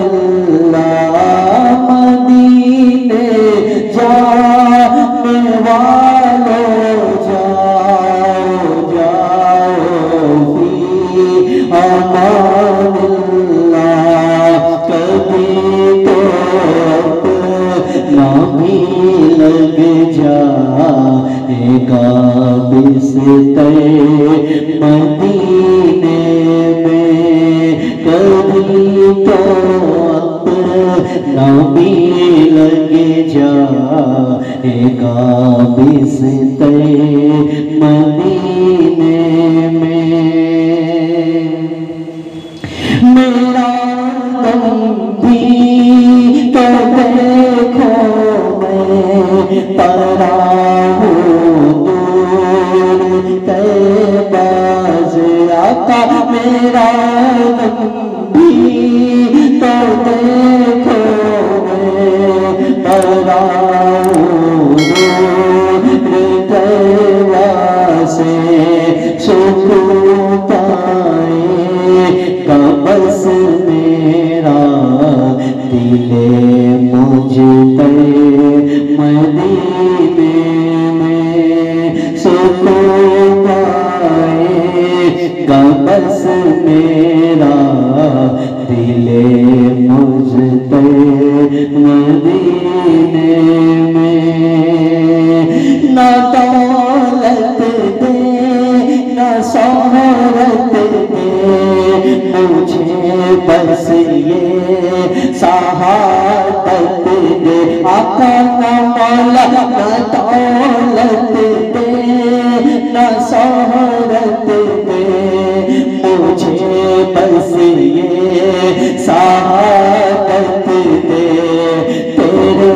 اللہ، مدینے جانے والوں جاؤ جاؤ فی امان اللہ، کبھی تو نامی لگ جائے گا بستر مدینے میں، کبھی تو نامی لگ جائے گا بستر مدینے میں۔ میرا غم بھی تو دیکھو پڑا ہوں دور تے باز آقا، میرا غم بھی تو دیکھو پڑا ہوں دور تے باز، سکون پائے گا بس میرا دل مجھ پر مدینے میں، سکون پائے گا بس میرا دل مجھ پر مدینے میں۔ نہ دولت دے نہ شہرت دے مجھے بس یہ سعادت دے آقا، نہ مولا نہ دولت دے نہ شہرت دے مجھے بس یہ سعادت دے، تیرے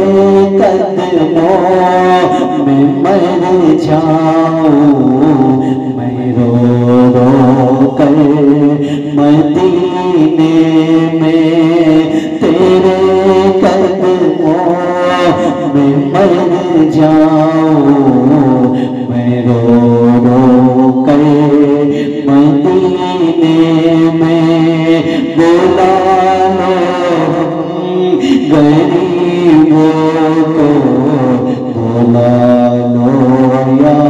قدموں میں مر جاؤں میں رو رو کر مدینے میں، تیرے قدموں میں مر جاؤں میں رو رو کر مدینے میں۔ بلا لو غریبوں کو بلا لو یا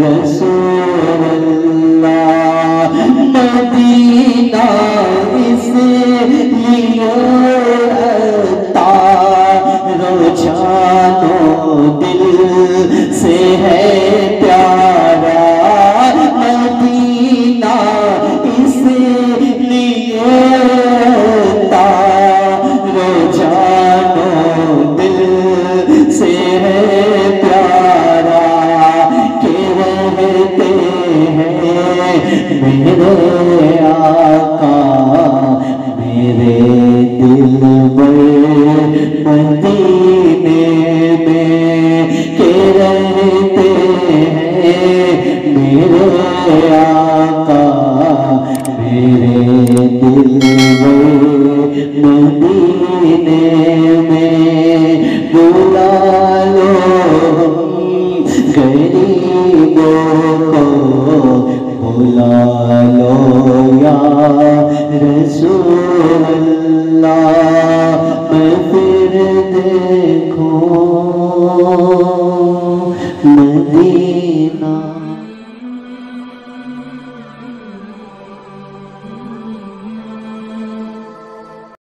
رسول اللہ، مدینہ اس لیے دل سے ہے پیارا، مدینہ اس لیے تارو جانو دل سے ہے پیارا، کہ رہتے ہیں میرے آقا میرے دل پر مدینے میں، میرے آقا میرے دلبر مدینے میں۔ بلا لو غریبوں کو بلا لو یا